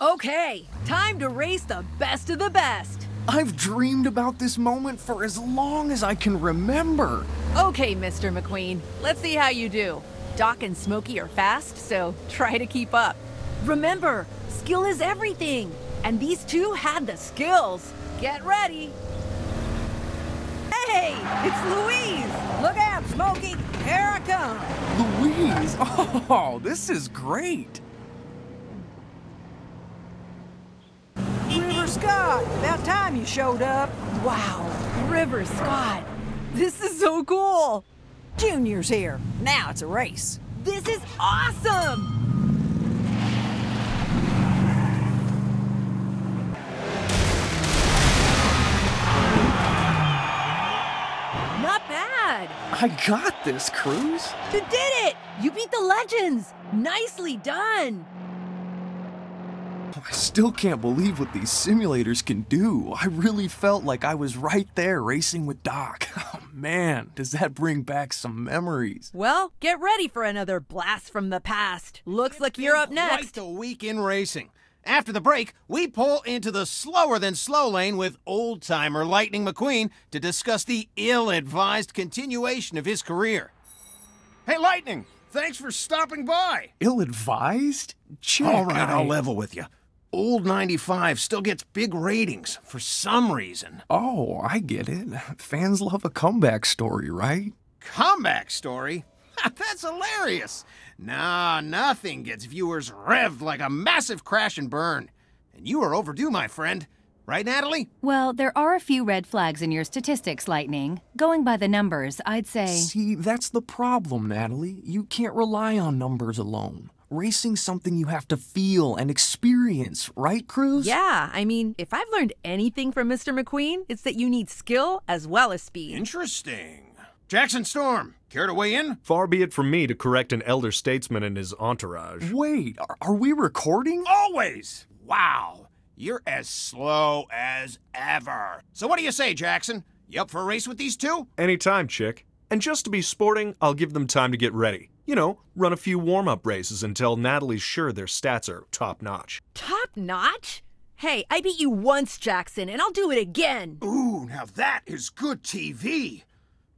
Okay, time to race the best of the best. I've dreamed about this moment for as long as I can remember. Okay, Mr. McQueen, let's see how you do. Doc and Smokey are fast, so try to keep up. Remember, skill is everything, and these two had the skills. Get ready. Hey, it's Louise! Look out, Smokey, here I come. Louise? Oh, this is great. River Scott, about time you showed up. Wow, River Scott, this is so cool. Junior's here, now it's a race. This is awesome! Not bad. I got this, Cruz. You did it! You beat the legends. Nicely done. I still can't believe what these simulators can do. I really felt like I was right there racing with Doc. Oh man, does that bring back some memories. Well, get ready for another blast from the past. Looks like you're up next. It's been quite a week in racing. After the break, we pull into the slower-than-slow lane with old-timer Lightning McQueen to discuss the ill-advised continuation of his career. Hey, Lightning, thanks for stopping by. Ill-advised? Chick, all right, I'll level with you. Old 95 still gets big ratings for some reason. Oh, I get it. Fans love a comeback story, right? Comeback story? That's hilarious. Nah, nothing gets viewers revved like a massive crash and burn. And you are overdue, my friend. Right, Natalie? Well, there are a few red flags in your statistics, Lightning. Going by the numbers, I'd say... See, that's the problem, Natalie. You can't rely on numbers alone. Racing's something you have to feel and experience, right, Cruz? Yeah, I mean, if I've learned anything from Mr. McQueen, it's that you need skill as well as speed. Interesting. Jackson Storm, care to weigh in? Far be it from me to correct an elder statesman and his entourage. Wait, are we recording? Always! Wow, you're as slow as ever. So what do you say, Jackson? You up for a race with these two? Anytime, Chick. And just to be sporting, I'll give them time to get ready. You know, run a few warm-up races until Natalie's sure their stats are top-notch. Top-notch? Hey, I beat you once, Jackson, and I'll do it again. Ooh, now that is good TV.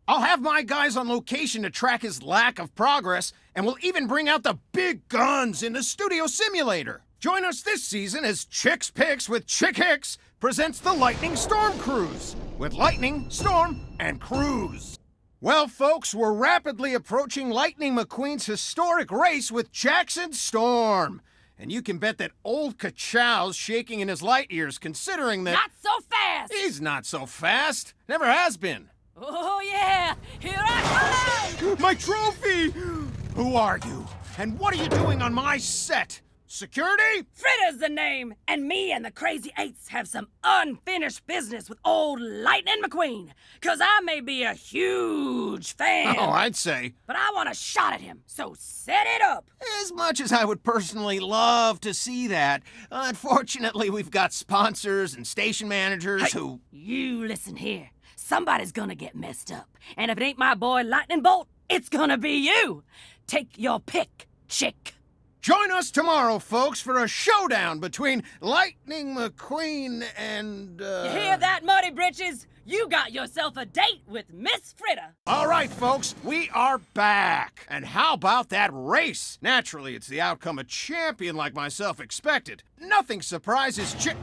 I'll have my guys on location to track his lack of progress, and we'll even bring out the big guns in the studio simulator. Join us this season as Chick's Picks with Chick Hicks presents the Lightning Storm Cruise, with Lightning, Storm, and Cruz. Well, folks, we're rapidly approaching Lightning McQueen's historic race with Jackson Storm. And you can bet that old Kachow's shaking in his light ears considering that... Not so fast! He's not so fast. Never has been. Oh, yeah! Here I come! My trophy! Who are you? And what are you doing on my set? Security? Fritta's the name, and me and the Crazy Eights have some unfinished business with old Lightning McQueen, 'cause I may be a huge fan. Oh, I'd say. But I want a shot at him, so set it up. As much as I would personally love to see that, unfortunately we've got sponsors and station managers who... You listen here. Somebody's gonna get messed up. And if it ain't my boy Lightning Bolt, it's gonna be you. Take your pick, Chick. Join us tomorrow, folks, for a showdown between Lightning McQueen and, You hear that, Muddy Britches? You got yourself a date with Miss Fritta. All right, folks, we are back. And how about that race? Naturally, it's the outcome a champion like myself expected. Nothing surprises Chick...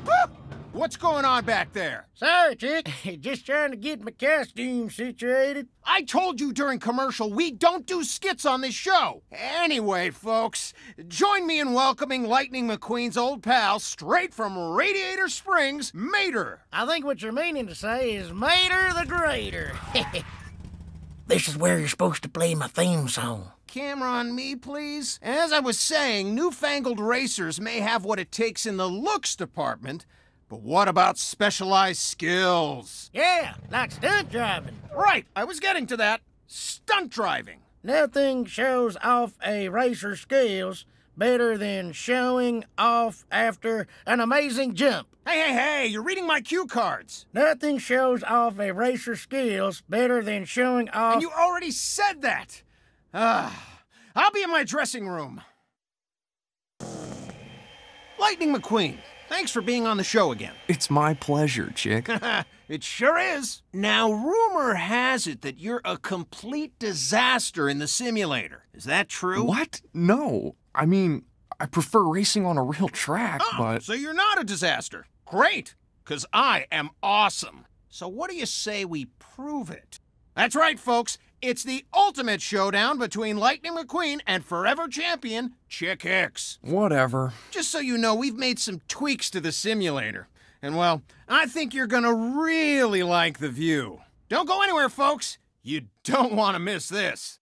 What's going on back there? Sorry, Chick. Just trying to get my costume situated. I told you during commercial we don't do skits on this show. Anyway, folks, join me in welcoming Lightning McQueen's old pal straight from Radiator Springs, Mater. I think what you're meaning to say is Mater the Greater. This is where you're supposed to play my theme song. Camera on me, please. As I was saying, newfangled racers may have what it takes in the looks department, but what about specialized skills? Yeah, like stunt driving. Right, I was getting to that. Stunt driving. Nothing shows off a racer's skills better than showing off after an amazing jump. Hey, you're reading my cue cards. Nothing shows off a racer's skills better than showing off... And you already said that. I'll be in my dressing room. Lightning McQueen, thanks for being on the show again. It's my pleasure, Chick. It sure is. Now, rumor has it that you're a complete disaster in the simulator. Is that true? What? No. I mean, I prefer racing on a real track, but... So you're not a disaster. Great, because I am awesome. So what do you say we prove it? That's right, folks. It's the ultimate showdown between Lightning McQueen and forever champion, Chick Hicks. Whatever. Just so you know, we've made some tweaks to the simulator. And, well, I think you're gonna really like the view. Don't go anywhere, folks. You don't want to miss this.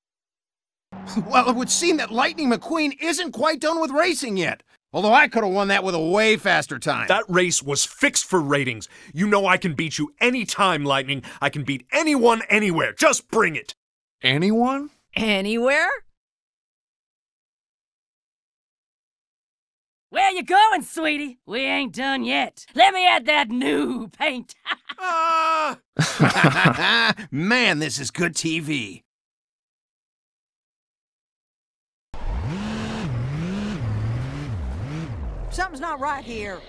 Well, it would seem that Lightning McQueen isn't quite done with racing yet. Although I could have won that with a way faster time. That race was fixed for ratings. You know I can beat you any time, Lightning. I can beat anyone, anywhere. Just bring it. Anyone? Anywhere? Where you going, sweetie? We ain't done yet. Let me add that new paint. Man, this is good TV. Something's not right here.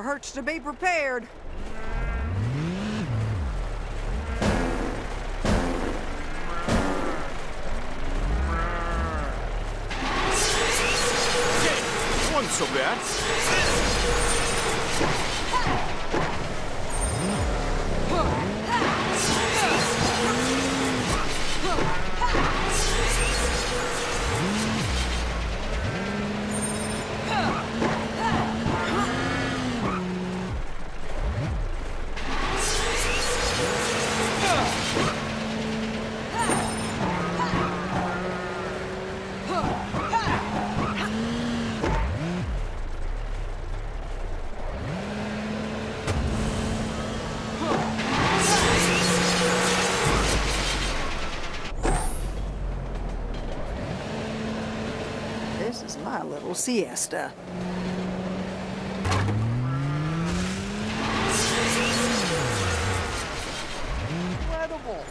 Hurts to be prepared. It wasn't so bad. Siesta. Incredible.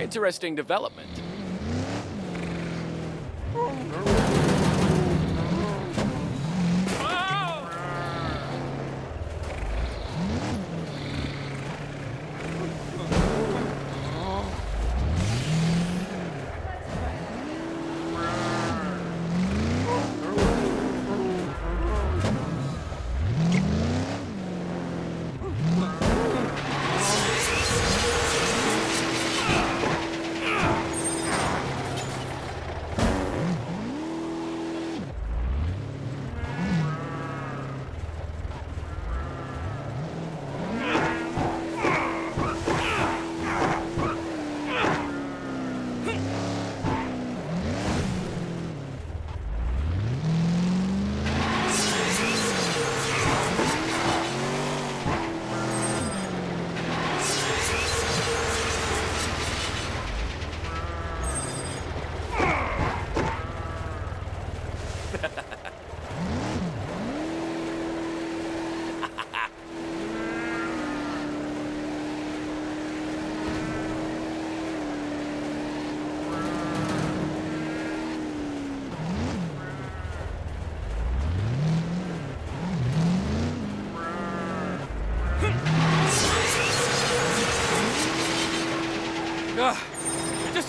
Interesting development.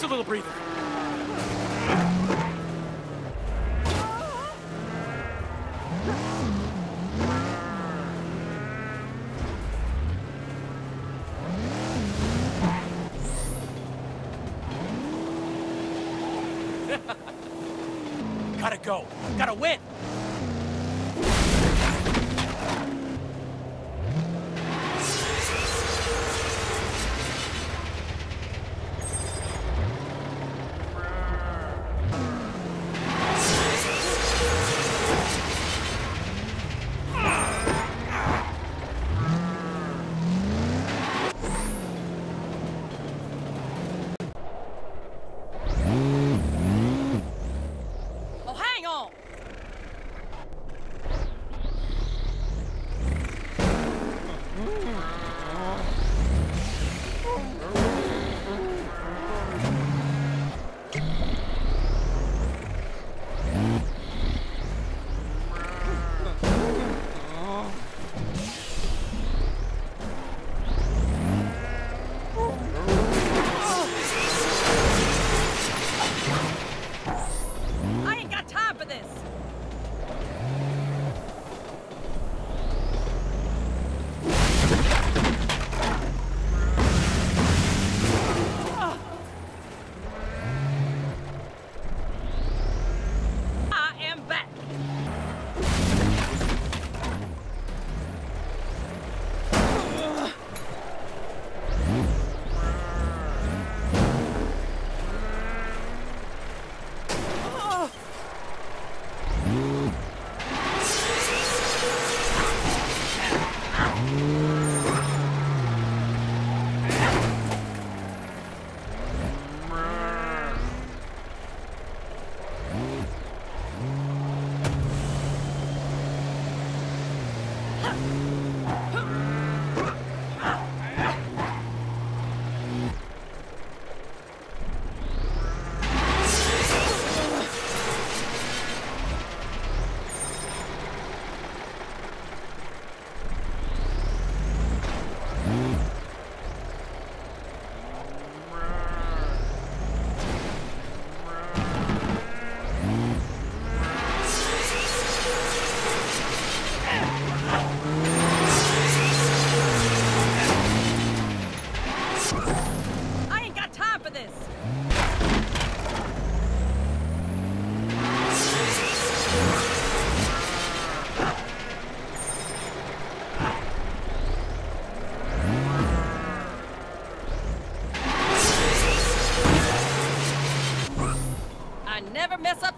Just a little breather. Gotta go. Gotta win.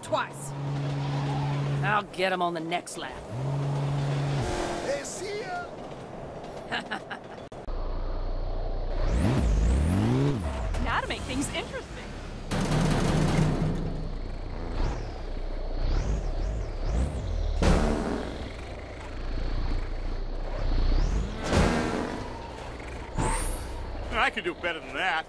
Twice. I'll get him on the next lap. Hey, see ya! Now to make things interesting. I could do better than that.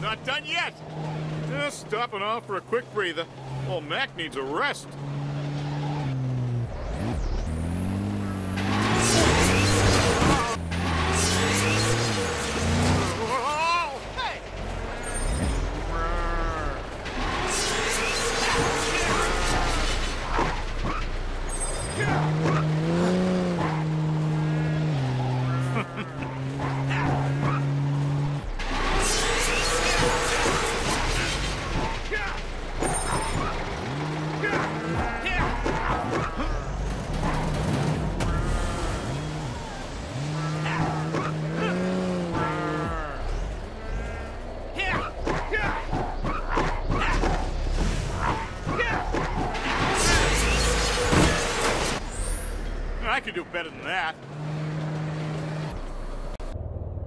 Not done yet. Just stopping off for a quick breather. Old Mac needs a rest. could do better than that.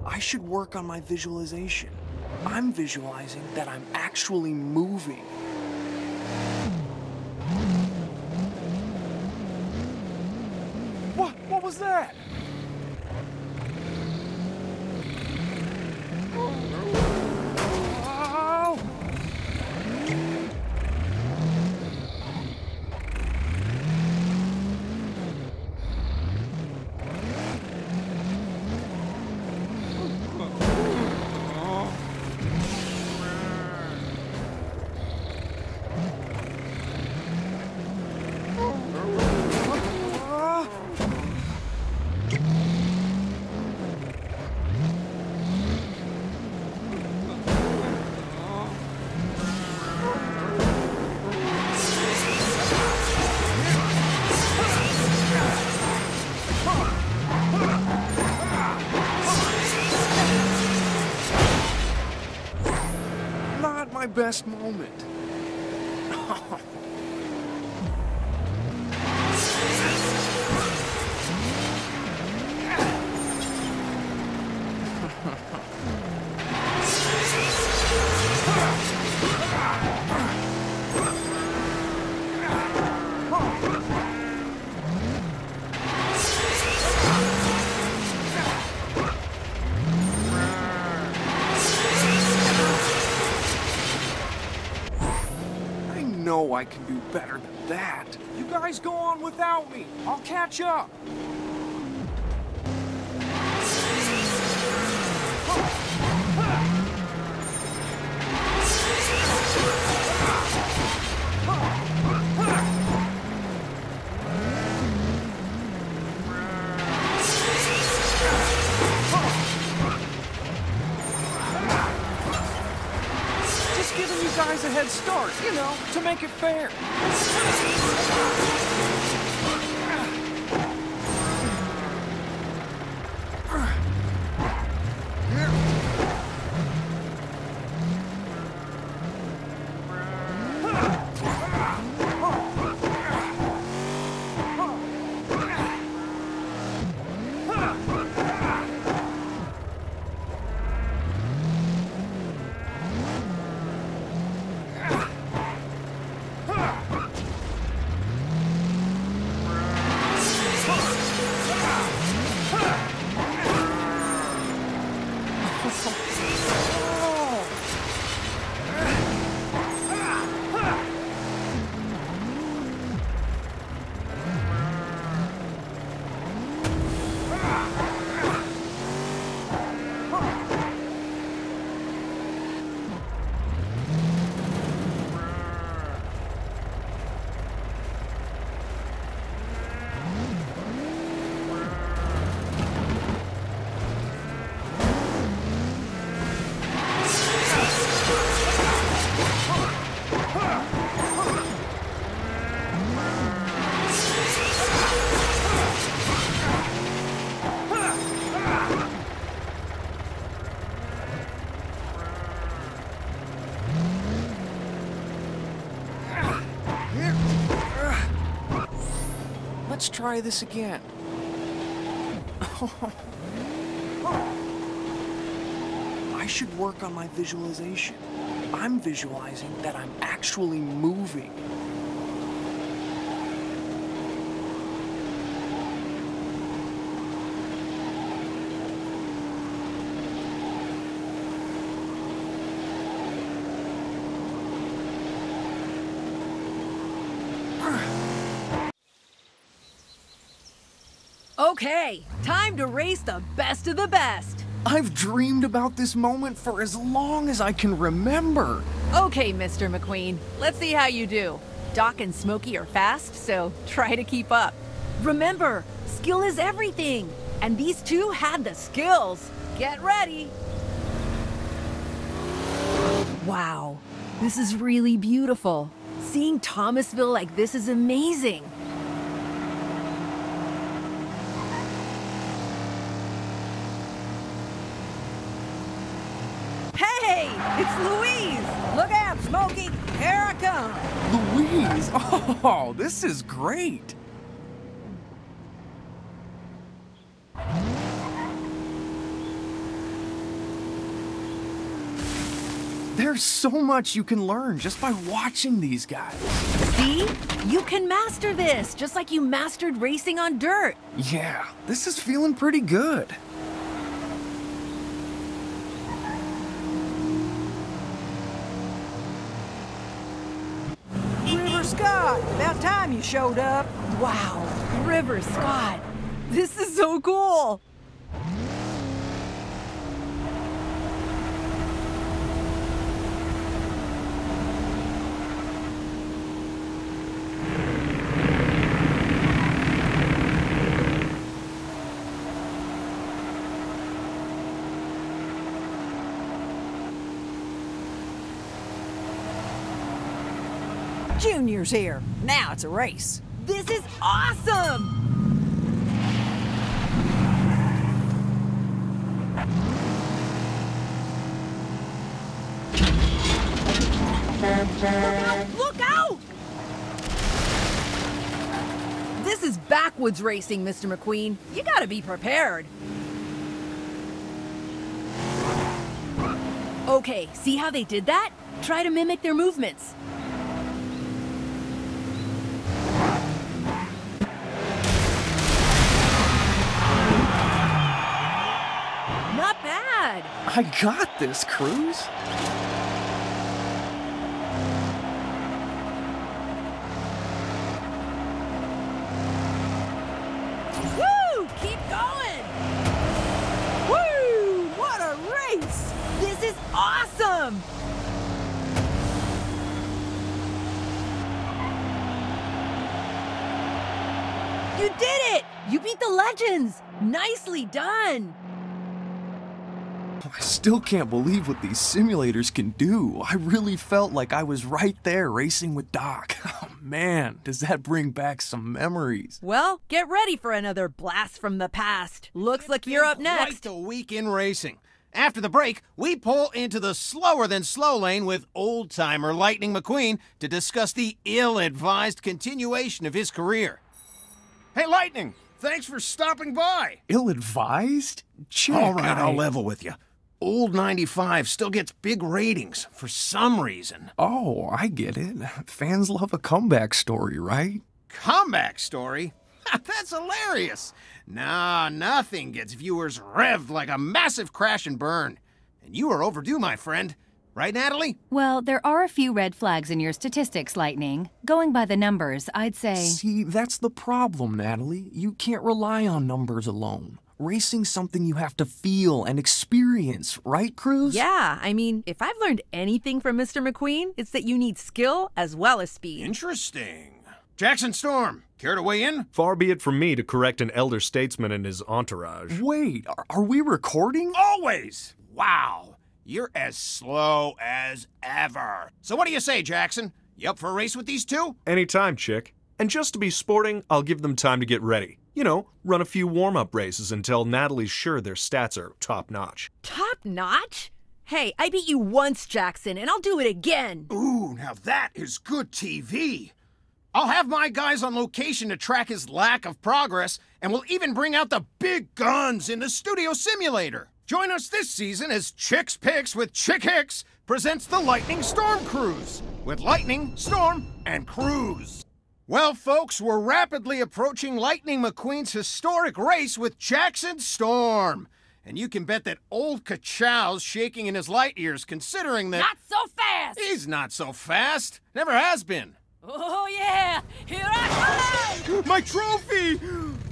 I should work on my visualization. I'm visualizing that I'm actually moving. What was that? Best moment. I can do better than that. You guys go on without me. I'll catch up. A head start, you know, to make it fair. Let's try this again. I should work on my visualization. I'm visualizing that I'm actually moving. Okay, time to race the best of the best. I've dreamed about this moment for as long as I can remember. Okay, Mr. McQueen, let's see how you do. Doc and Smokey are fast, so try to keep up. Remember, skill is everything, and these two had the skills. Get ready. Wow, this is really beautiful. Seeing Thomasville like this is amazing. Smokey, here I come! Louise! Oh, this is great! There's so much you can learn just by watching these guys. See? You can master this, just like you mastered racing on dirt. Yeah, this is feeling pretty good. River Scott, about time you showed up. Wow, River Scott, this is so cool. Junior's here. Now it's a race. This is awesome! Look out! This is backwoods racing, Mr. McQueen. You gotta be prepared. Okay, see how they did that? Try to mimic their movements. I got this, Cruz. Woo! Keep going! Woo! What a race! This is awesome! You did it! You beat the legends! Nicely done! I still can't believe what these simulators can do. I really felt like I was right there racing with Doc. Oh man, does that bring back some memories. Well, get ready for another blast from the past. Looks like you're up next. It's been quite a week in racing. After the break, we pull into the slower than slow lane with old-timer Lightning McQueen to discuss the ill-advised continuation of his career. Hey, Lightning, thanks for stopping by. Ill-advised? Chick, all right, I'll level with you. Old 95 still gets big ratings for some reason. Oh, I get it. Fans love a comeback story, right? Comeback story? That's hilarious. Nah, nothing gets viewers revved like a massive crash and burn. And you are overdue, my friend. Right, Natalie? Well, there are a few red flags in your statistics, Lightning. Going by the numbers, I'd say... See, that's the problem, Natalie. You can't rely on numbers alone. Racing's something you have to feel and experience, right, Cruz? Yeah, I mean, if I've learned anything from Mr. McQueen, it's that you need skill as well as speed. Interesting. Jackson Storm, care to weigh in? Far be it from me to correct an elder statesman and his entourage. Wait, are we recording? Always! Wow, you're as slow as ever. So what do you say, Jackson? You up for a race with these two? Anytime, Chick. And just to be sporting, I'll give them time to get ready. You know, run a few warm-up races until Natalie's sure their stats are top-notch. Top-notch? Hey, I beat you once, Jackson, and I'll do it again. Ooh, now that is good TV. I'll have my guys on location to track his lack of progress, and we'll even bring out the big guns in the studio simulator. Join us this season as Chick's Picks with Chick Hicks presents the Lightning Storm Cruise with Lightning, Storm, and Cruise. Well, folks, we're rapidly approaching Lightning McQueen's historic race with Jackson Storm. And you can bet that old Kachow's shaking in his light ears, considering that... Not so fast! He's not so fast. Never has been. Oh, yeah! Here I come! My trophy!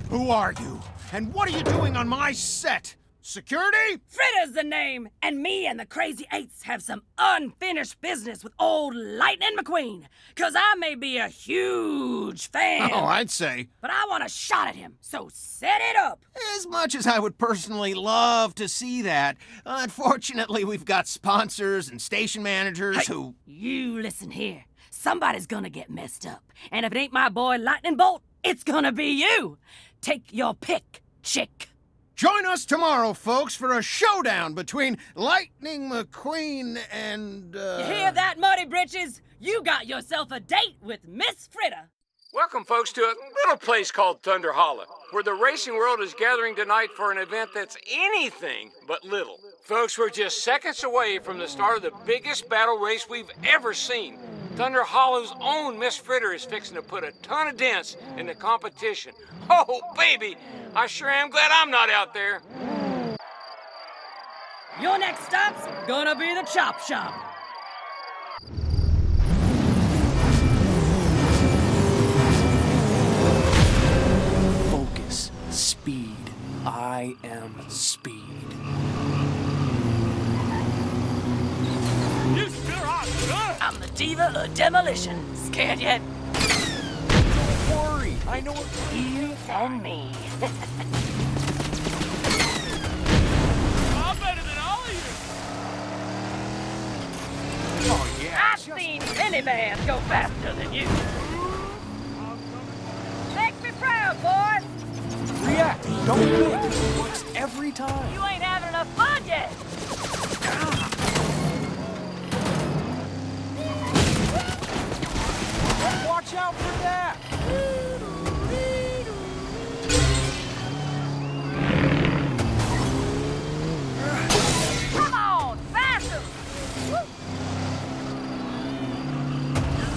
Who are you? And what are you doing on my set? Security? Fritta's the name, and me and the Crazy Eights have some unfinished business with old Lightning McQueen, because I may be a huge fan. Oh, I'd say. But I want a shot at him, so set it up. As much as I would personally love to see that, unfortunately we've got sponsors and station managers who... You listen here. Somebody's gonna get messed up, and if it ain't my boy Lightning Bolt, it's gonna be you. Take your pick, Chick. Join us tomorrow, folks, for a showdown between Lightning McQueen and... You hear that, Muddy Britches? You got yourself a date with Miss Fritta. Welcome, folks, to a little place called Thunder Hollow, where the racing world is gathering tonight for an event that's anything but little. Folks, we're just seconds away from the start of the biggest battle race we've ever seen. Thunder Hollow's own Miss Fritter is fixing to put a ton of dents in the competition. Oh, baby, I sure am glad I'm not out there. Your next stop's gonna be the Chop Shop. Speed. I am speed. You sure are good. I'm the diva of demolition. Scared yet? Don't worry. I know it. You and me. I'm better than all of you. Oh, yeah. I've seen many bands go faster than you. Make me proud, boy. React, don't think. It works every time. You ain't having enough fun yet. Ah. Watch out for that. Come on, faster.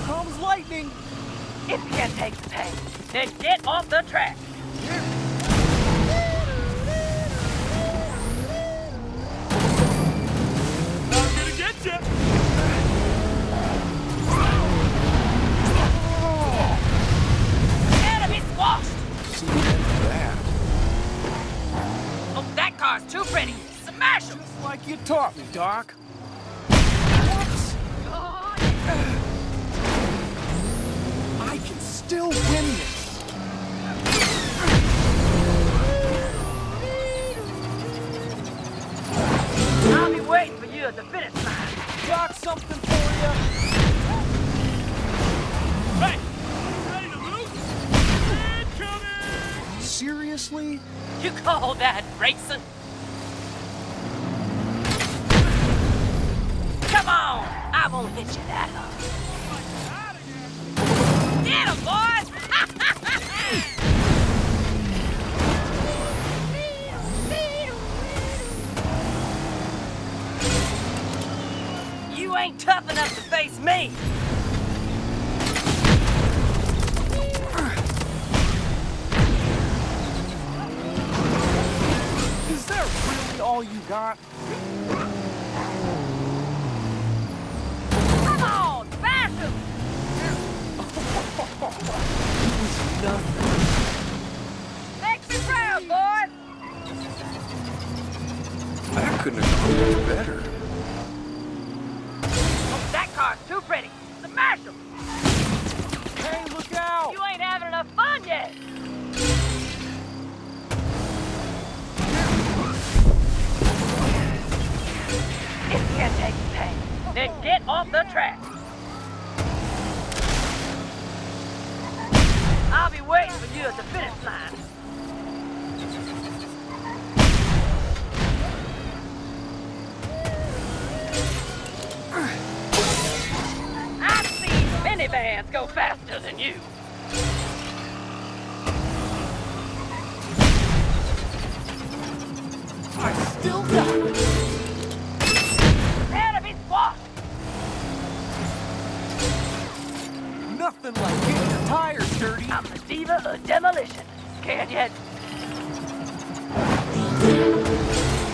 Here comes lightning. If you can't take the pain, then get off the track. Too pretty. Smash him! Just like you taught me, Doc. Whoops! God. I can still win this. I'll be waiting for you at the finish line. Got something for you. Hey! Ready to lose? Incoming! Seriously? You call that racing? Come on! I won't hit you that hard. Get him, boys! You ain't tough enough to face me! Is that really all you got? Nothing. Make me proud, boy! That couldn't have gone better. Oh, that car's too pretty. Smash him! Hey, look out! You ain't having enough fun yet! If you can't take the pain, then get off the track! I'll be waiting for you at the finish line. I've seen minivans go faster than you. I still got it. Enemies walk. Nothing like getting the tires dirty. I'm the diva of demolition. Scared yet?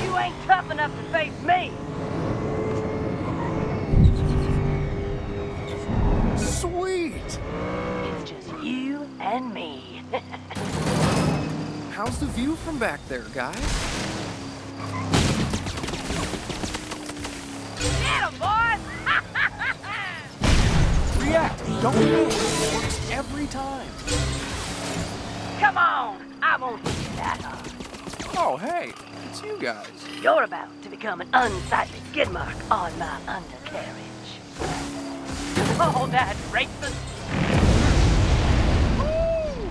You ain't tough enough to face me. Sweet. It's just you and me. How's the view from back there, guys? Get 'em, boys! React, don't move. It works every time. Come on, I won't hit you that hard. Oh, hey, it's you guys. You're about to become an unsightly skid mark on my undercarriage. Oh, that racist. Woo!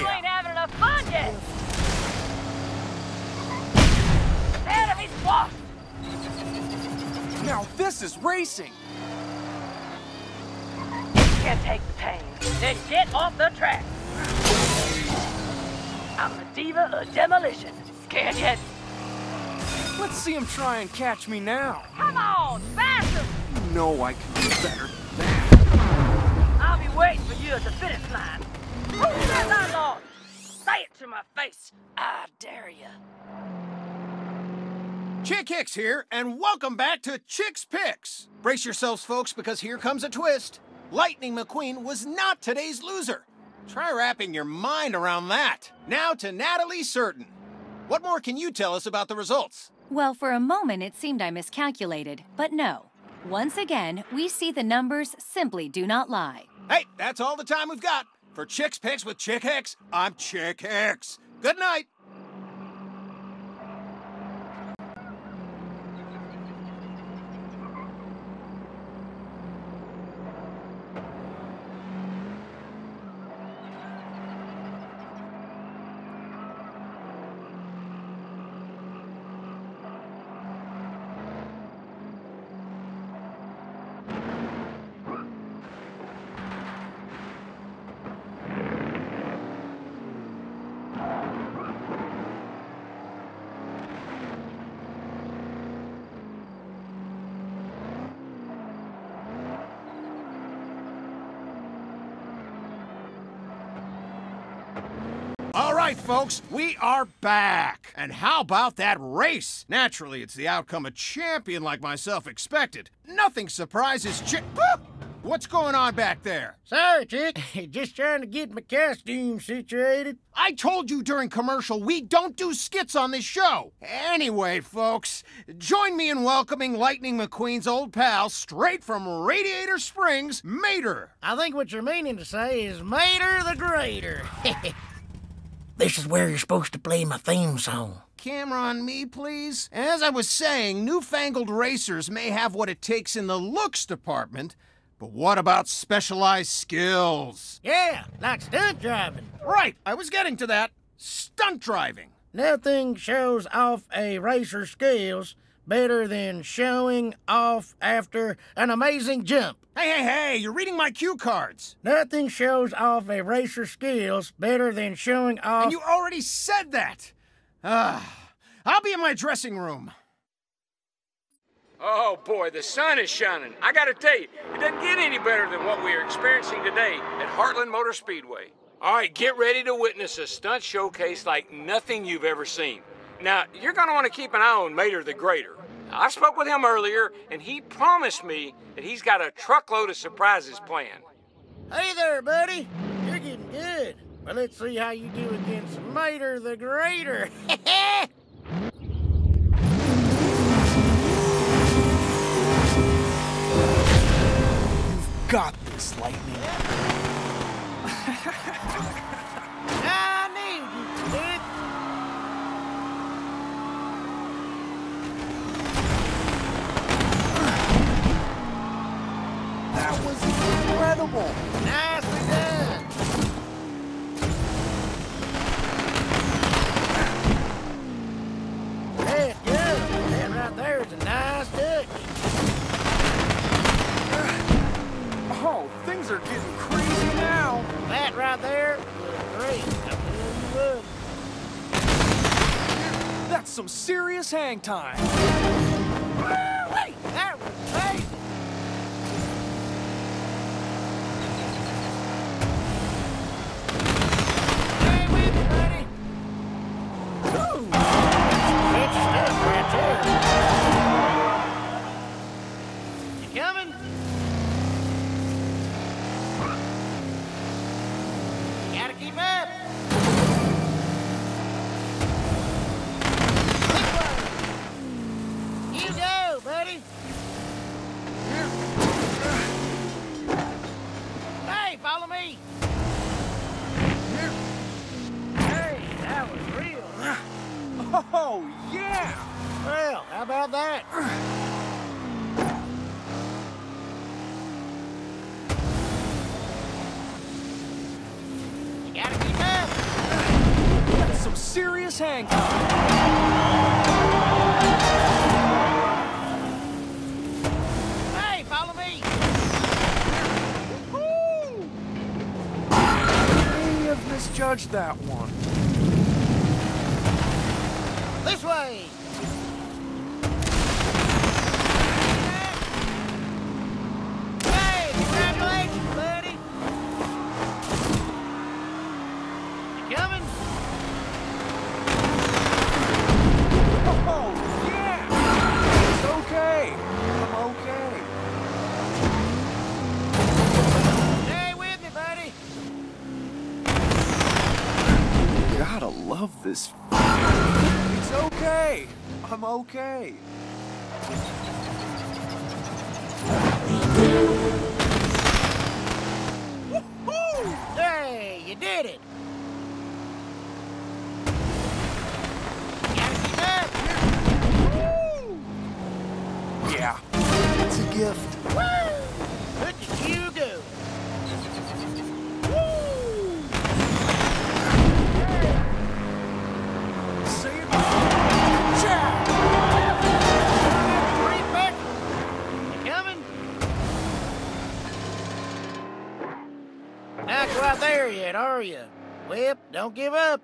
You ain't having enough fun yet. Enemies walk. Now this is racing. Can't take the pain, Then get off the track. I'm the diva of demolition. Can't hit. Let's see him try and catch me now. Come on, smash him! You know I can do better than that. I'll be waiting for you at the finish line. Who says I lost? Say it to my face. I dare you. Chick Hicks here, and welcome back to Chick's Picks. Brace yourselves, folks, because here comes a twist. Lightning McQueen was not today's loser. Try wrapping your mind around that. Now to Natalie Certain. What more can you tell us about the results? Well, for a moment it seemed I miscalculated, but no. Once again, we see the numbers simply do not lie. Hey, that's all the time we've got. For Chick's Picks with Chick Hicks, I'm Chick Hicks. Good night. All right, folks, we are back. And how about that race? Naturally, it's the outcome a champion like myself expected. Nothing surprises Chick. What's going on back there? Sorry, Chick. Just trying to get my costume situated. I told you during commercial we don't do skits on this show. Anyway, folks, join me in welcoming Lightning McQueen's old pal straight from Radiator Springs, Mater. I think what you're meaning to say is Mater the Greater. This is where you're supposed to play my theme song. Camera on me, please. As I was saying, newfangled racers may have what it takes in the looks department, but what about specialized skills? Yeah, like stunt driving. Right, I was getting to that. Stunt driving. Nothing shows off a racer's skills better than showing off after an amazing jump. Hey, you're reading my cue cards. Nothing shows off a racer's skills better than showing off... And you already said that. I'll be in my dressing room. Oh boy, the sun is shining. I gotta tell you, it doesn't get any better than what we are experiencing today at Heartland Motor Speedway. All right, get ready to witness a stunt showcase like nothing you've ever seen. Now, you're going to want to keep an eye on Mater the Greater. Now, I spoke with him earlier, and he promised me that he's got a truckload of surprises planned. Hey there, buddy. You're getting good. Well, let's see how you do against Mater the Greater. You've got this, Lightning. I knew you did. That was incredible! Nicely done! That's good! That right there is a nice touch! Oh, things are getting crazy now! That right there was great! I really love it. That's some serious hang time! Woo-wee! That was amazing! Hang on. Hey, follow me. Woo-hoo! judge that one. This way! Hey, congratulations, buddy! You coming? Oh, yeah! It's okay. I'm okay. Stay with me, buddy! Gotta love this. Okay, I'm okay. Woo-hoo! Hey, you did it. Gotta keep up. Woo! Yeah, it's a gift. Woo! Look at you go. Not quite there yet, are you? Well, don't give up.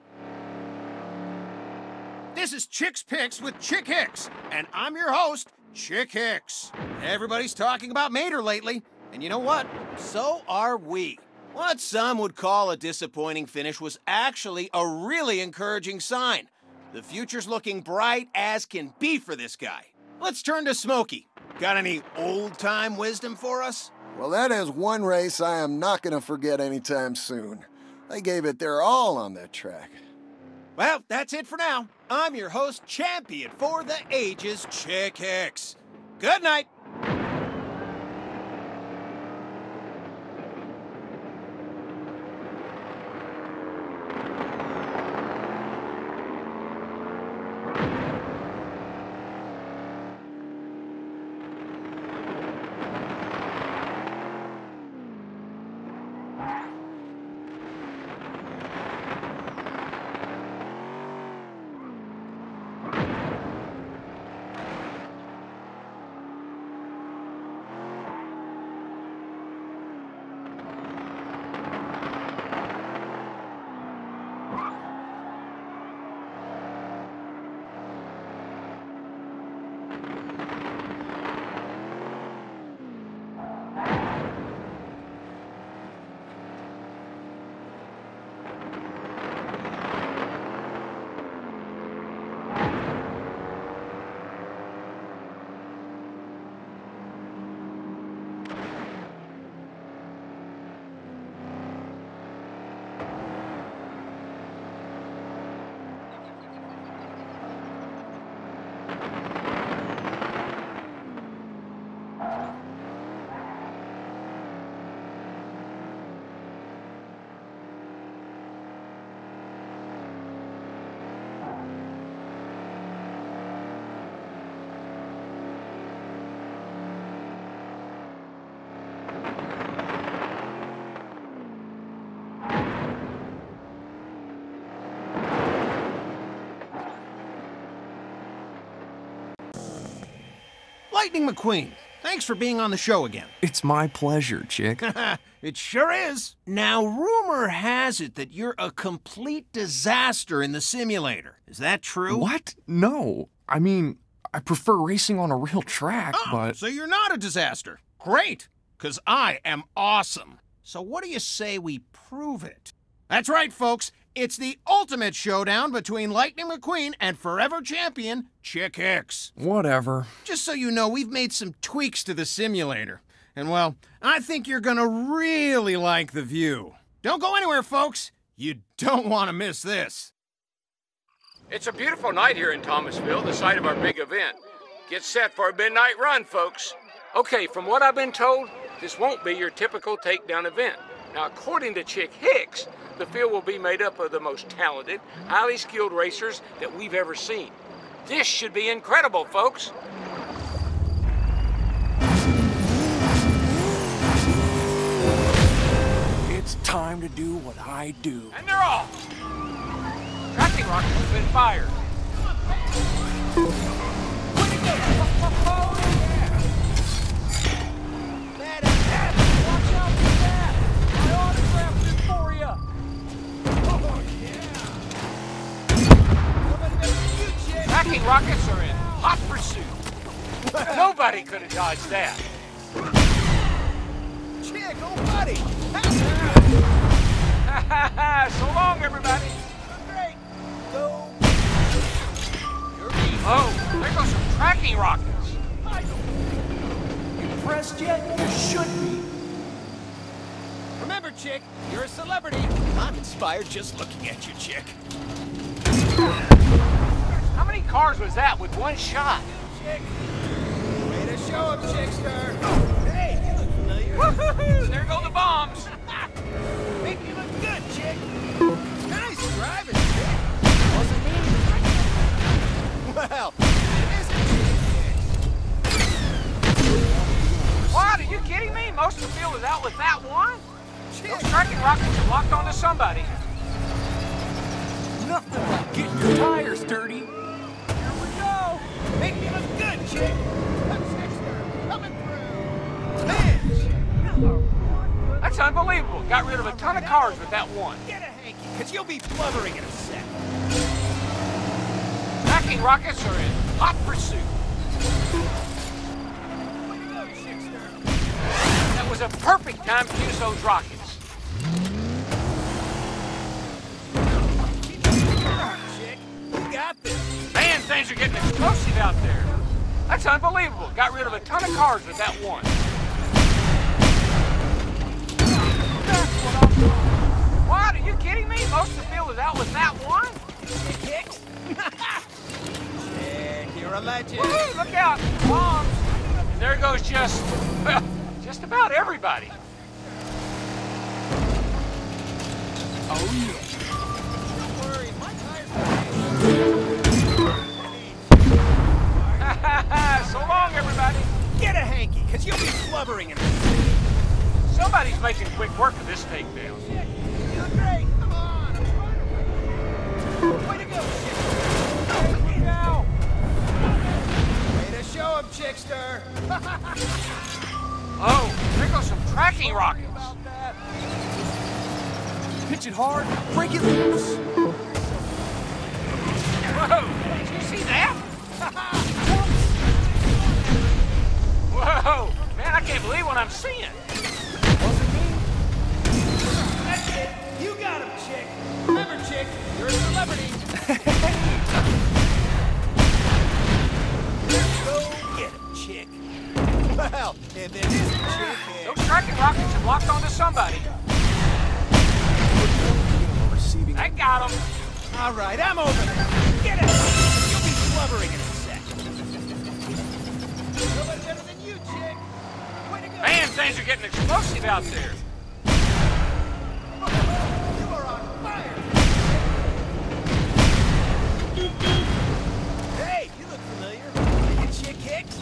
This is Chick's Picks with Chick Hicks, and I'm your host, Chick Hicks. Everybody's talking about Mater lately, and you know what? So are we. What some would call a disappointing finish was actually a really encouraging sign. The future's looking bright as can be for this guy. Let's turn to Smokey. Got any old-time wisdom for us? Well, that is one race I am not going to forget anytime soon. They gave it their all on that track. Well, that's it for now. I'm your host, champion for the ages, Chick Hicks. Good night. Lightning McQueen, thanks for being on the show again. It's my pleasure, Chick. It sure is. Now, rumor has it that you're a complete disaster in the simulator. Is that true? What? No. I mean, I prefer racing on a real track, but... so you're not a disaster. Great, because I am awesome. So what do you say we prove it? That's right, folks. It's the ultimate showdown between Lightning McQueen and forever champion, Chick Hicks. Whatever. Just so you know, we've made some tweaks to the simulator. And, well, I think you're gonna really like the view. Don't go anywhere, folks. You don't want to miss this. It's a beautiful night here in Thomasville, the site of our big event. Get set for a midnight run, folks. Okay, from what I've been told, this won't be your typical takedown event. Now, according to Chick Hicks, the field will be made up of the most talented, highly skilled racers that we've ever seen. This should be incredible, folks. It's time to do what I do. And they're off. Tracking rocket has been fired. What did you do? Watch out for that! I autographed it for you! Nobody could have dodged that. Chick, oh buddy! So long, everybody. Great. Go. Oh, there goes some tracking rockets. Impressed yet? You should be. Remember, Chick, you're a celebrity. I'm inspired just looking at you, Chick. How many cars was that with one shot? Chick. Way to show him, Chickster. Hey, you look familiar. Woo-hoo-hoo. There go the bombs. Make you look good, Chick. Nice driving, Chick. Wasn't me. Well, it isn't Chick. What? Are you kidding me? Most of the field is out with that one? Chick. Those tracking rockets are locked onto somebody. Nothing like getting your tires dirty. Here we go. Make me look good, Chick. That's extra. Coming through. Man. That's unbelievable. Got rid of a ton of cars with that one. Get a hanky, because you'll be fluttering in a sec. Tracking rockets are in hot pursuit. Way to go, Chickster. That was a perfect time to use those rockets. Man, things are getting explosive out there. That's unbelievable. Got rid of a ton of cars with that one. What? Are you kidding me? Most of the field is out with that one? Chick Hicks? Chick, you're a legend. Woo-hoo, look out. Bombs. And there goes just about everybody. Oh, yeah. So long, everybody. Get a hanky, because you'll be flubbering in this. Somebody's making quick work of this takedown. Chick, you look great. Come on. Way to go, Chick. Way to go. Way to show him, Chickster. Oh, there goes some tracking rockets. About that. Pitch it hard, break it loose. Whoa, did you see that? Whoa, man, I can't believe what I'm seeing. Wasn't me. That's it. You got him, Chick. Remember, Chick, you're a celebrity. Go get him, Chick. Well, if it isn't Chick. Those tracking rockets have locked onto somebody. I got him. All right, I'm over there. Get it. You'll be flubbering in a sec. Nobody better than you, Chick. Way to go. Man, things are getting explosive out there. You are on fire. Hey, you look familiar. Are you Chick Hicks?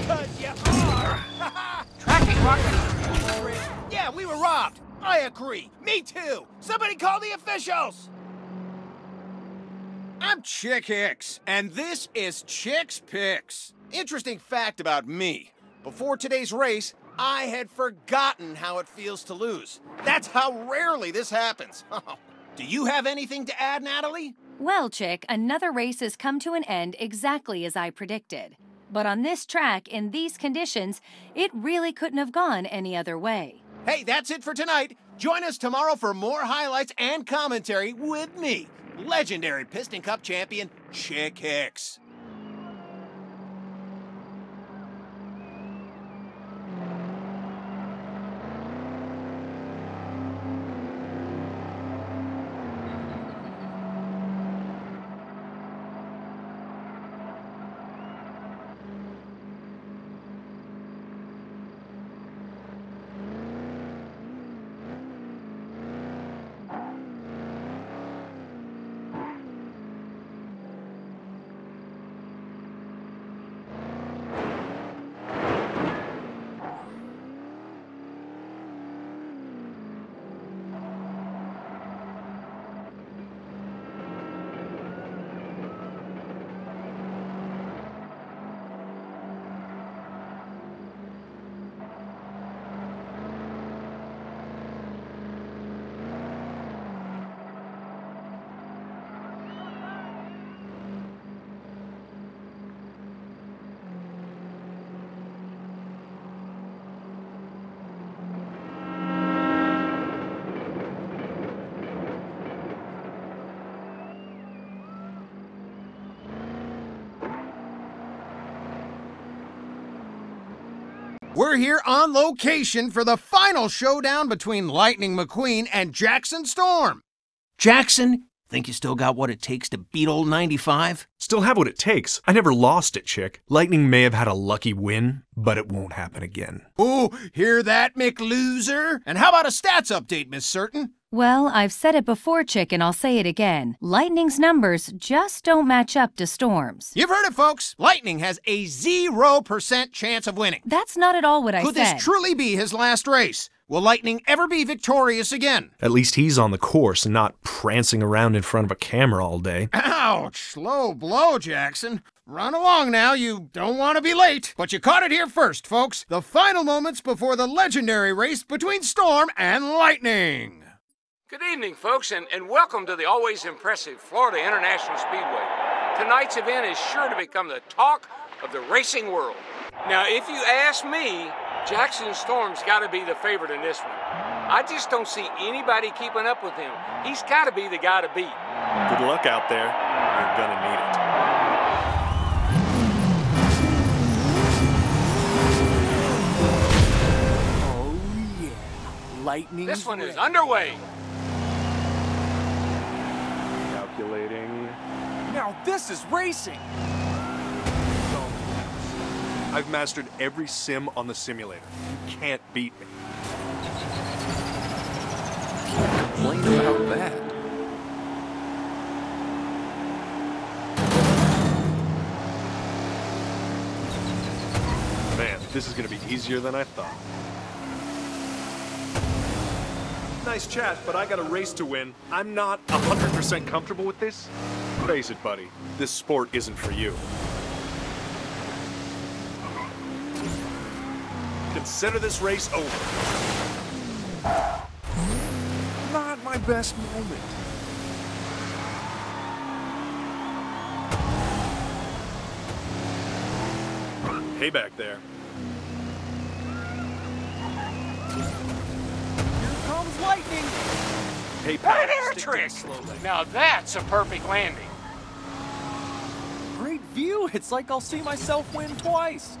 Because you are. Tracking rockets. Yeah, we were robbed. I agree. Me too. Somebody call the officials. I'm Chick Hicks, and this is Chick's Picks. Interesting fact about me. Before today's race, I had forgotten how it feels to lose. That's how rarely this happens. Do you have anything to add, Natalie? Well, Chick, another race has come to an end exactly as I predicted. But on this track, in these conditions, it really couldn't have gone any other way. Hey, that's it for tonight. Join us tomorrow for more highlights and commentary with me, legendary Piston Cup champion, Chick Hicks. We're here on location for the final showdown between Lightning McQueen and Jackson Storm. Jackson, think you still got what it takes to beat old 95? Still have what it takes. I never lost it, Chick. Lightning may have had a lucky win, but it won't happen again. Ooh, hear that, McLoser? And how about a stats update, Miss Certain? Well, I've said it before, Chick, and I'll say it again. Lightning's numbers just don't match up to Storm's. You've heard it, folks. Lightning has a 0% chance of winning. That's not at all what I said. Could this truly be his last race? Will Lightning ever be victorious again? At least he's on the course and not prancing around in front of a camera all day. Ouch! Low blow, Jackson. Run along now, you don't want to be late. But you caught it here first, folks. The final moments before the legendary race between Storm and Lightning. Good evening, folks, and welcome to the always impressive Florida International Speedway. Tonight's event is sure to become the talk of the racing world. Now, if you ask me, Jackson Storm's got to be the favorite in this one. I just don't see anybody keeping up with him. He's got to be the guy to beat. Good luck out there. You're going to need it. Oh, yeah. Lightning. This one is underway. Calculating. Now this is racing! I've mastered every sim on the simulator. You can't beat me. Can't complain about that. Man, this is gonna be easier than I thought. Nice chat, but I got a race to win. I'm not 100% comfortable with this. Face it, buddy. This sport isn't for you. Consider this race over. Not my best moment. Hey back there. Here comes Lightning. Hey, an air trick. Now that's a perfect landing. Great view. It's like I'll see myself win twice.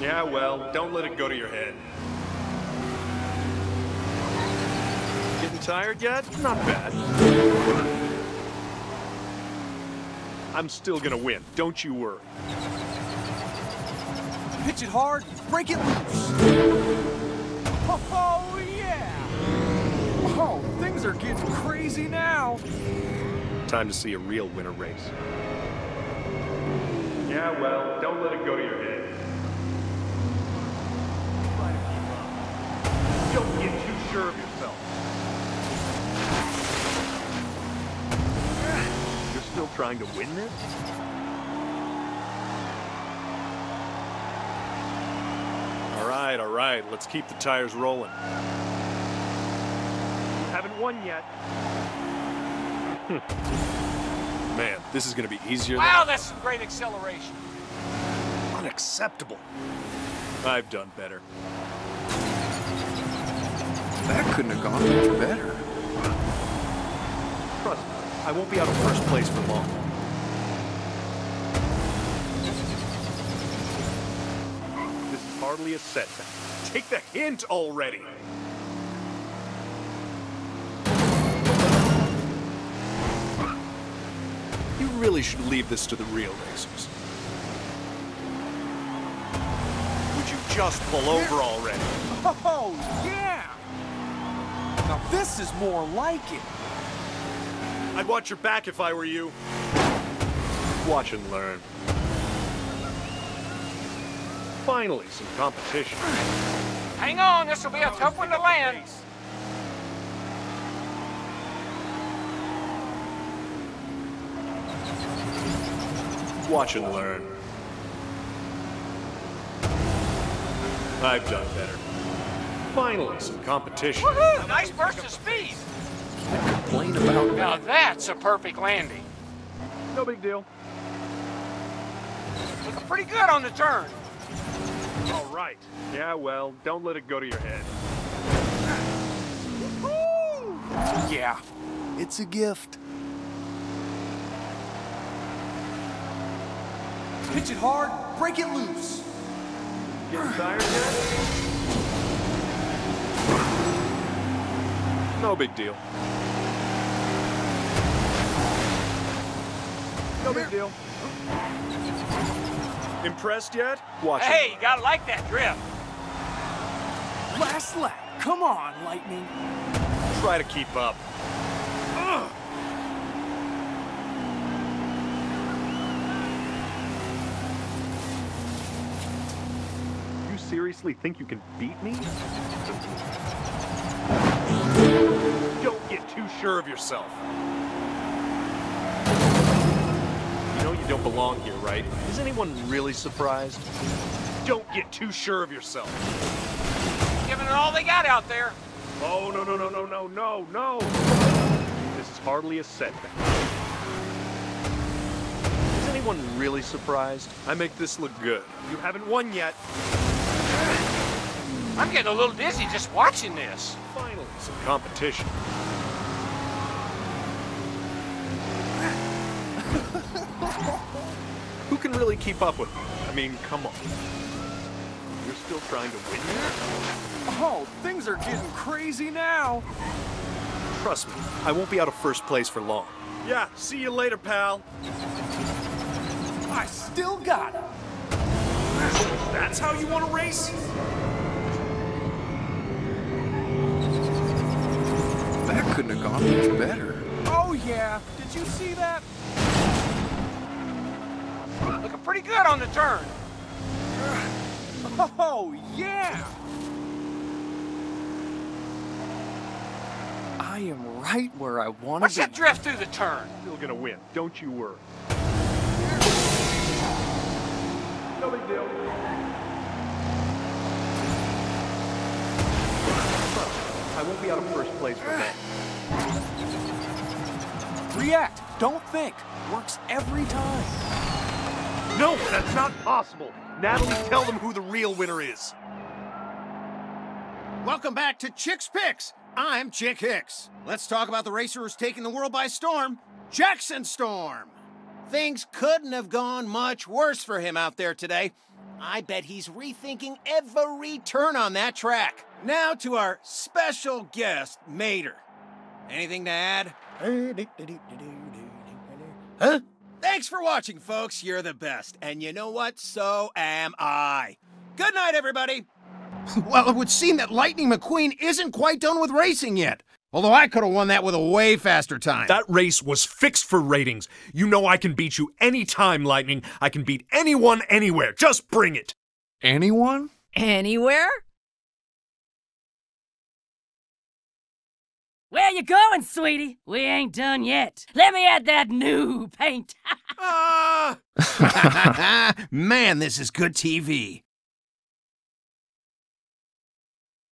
Yeah, well, don't let it go to your head. Getting tired yet? Not bad. I'm still gonna win, don't you worry. Pitch it hard, break it loose. Oh, yeah! Oh, things are getting crazy now. Time to see a real winner race. Yeah, well, don't let it go to your head. Don't get too sure of yourself. You're still trying to win this? All right, let's keep the tires rolling. You haven't won yet. Man, this is gonna be easier than... Wow, that's some great acceleration. Unacceptable. I've done better. That couldn't have gone much better. Trust me, I won't be out of first place for long. This is hardly a setback. Take the hint already! You really should leave this to the real racers. Would you just pull over already? Oh, yeah! Now this is more like it. I'd watch your back if I were you. Watch and learn. Finally, some competition. Hang on, this will be a tough one to land. Watch and learn. I've done better. Finally, some competition. Woohoo! Nice burst of speed. Can't complain about that. Now that's a perfect landing. No big deal. Looking pretty good on the turn. All right. Yeah, well, don't let it go to your head. Woo! Yeah, it's a gift. Pitch it hard, break it loose. Getting tired yet? No big deal. No big deal. Impressed yet? Watch it. Hey, you gotta like that drift. Last lap. Come on, Lightning. Try to keep up. Ugh. You seriously think you can beat me? Don't get too sure of yourself. You know you don't belong here, right? Is anyone really surprised? Don't get too sure of yourself. Giving it all they got out there. Oh, no, no, no, no, no, no, no. This is hardly a setback. Is anyone really surprised? I make this look good. You haven't won yet. I'm getting a little dizzy just watching this. Finally, some competition. Who can really keep up with me? I mean, come on. You're still trying to win here? Oh, things are getting crazy now. Trust me, I won't be out of first place for long. Yeah, see you later, pal. I still got it. That's how you want to race? That couldn't have gone much better. Oh, yeah. Did you see that? Looking pretty good on the turn. Oh, yeah. I am right where I want to be. What's that drift through the turn? Still gonna win, don't you worry. No big deal. I won't be out of first place for that. React, don't think. Works every time. No, that's not possible. Natalie, tell them who the real winner is. Welcome back to Chick's Picks. I'm Chick Hicks. Let's talk about the racer who's taking the world by storm, Jackson Storm. Things couldn't have gone much worse for him out there today. I bet he's rethinking every turn on that track. Now to our special guest, Mater. Anything to add? Huh? Thanks for watching, folks. You're the best. And you know what? So am I. Good night, everybody. Well, it would seem that Lightning McQueen isn't quite done with racing yet. Although I could have won that with a way faster time. That race was fixed for ratings. You know I can beat you anytime, Lightning. I can beat anyone, anywhere. Just bring it. Anyone? Anywhere? Where you going, sweetie? We ain't done yet. Let me add that new paint. Man, this is good TV.